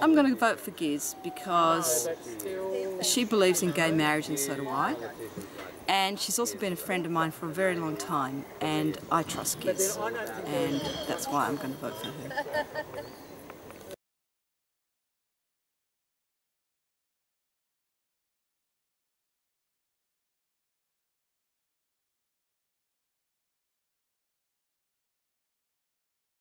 I'm going to vote for Giz because she believes in gay marriage and so do I. And she's also been a friend of mine for a very long time and I trust Giz and that's why I'm going to vote for her.